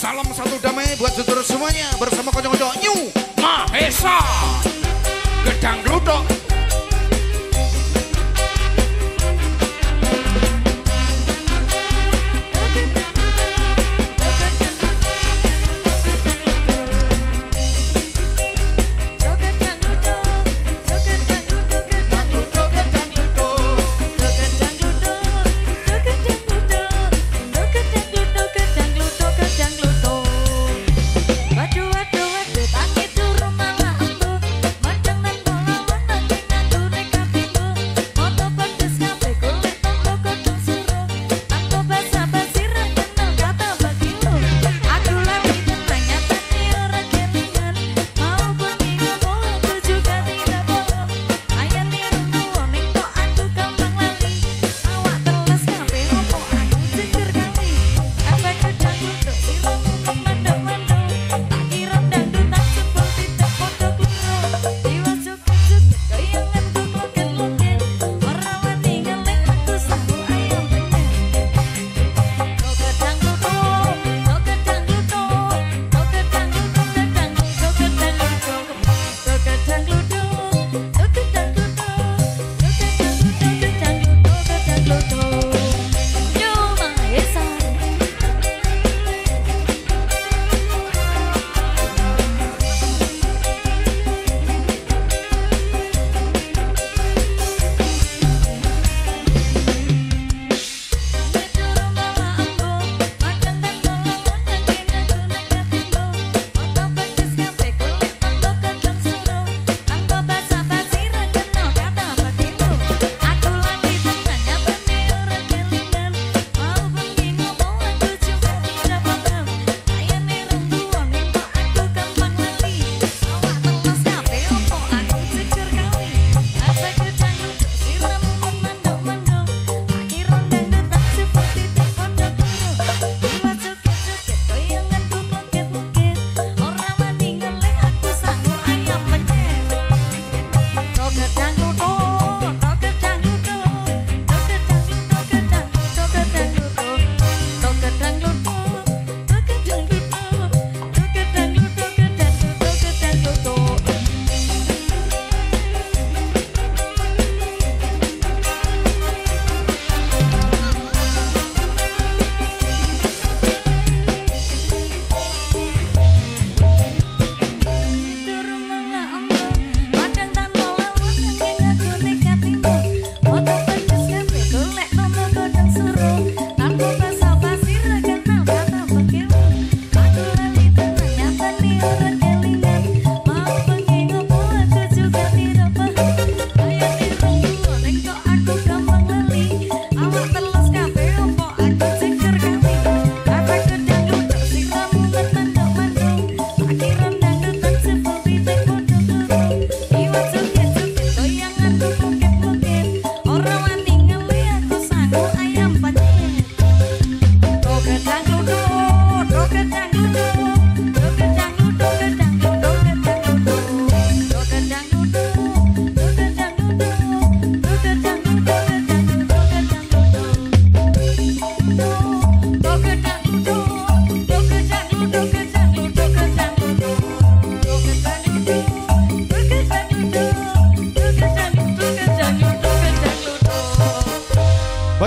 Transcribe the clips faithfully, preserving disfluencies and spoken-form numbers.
Salam satu damai buat saudara semuanya bersama kocok-kocok New Mahesa Gedang Klutuk.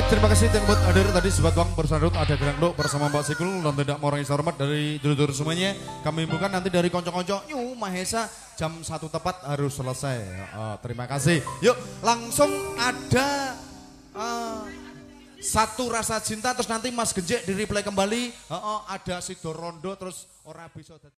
Terima kasih yang buat hadir tadi sebat bang bersandarut ada Gedang Klutuk bersama Mbak Sikul dan tidak mengurangi hormat dari dulur-dulur semuanya. Kami bukan nanti dari konco-konco New Mahesa jam satu tepat harus selesai. Oh, terima kasih. Yuk langsung ada uh, satu rasa cinta terus nanti Mas Genjek di replay kembali. Oh, oh, ada si Dorondo terus orang bisa.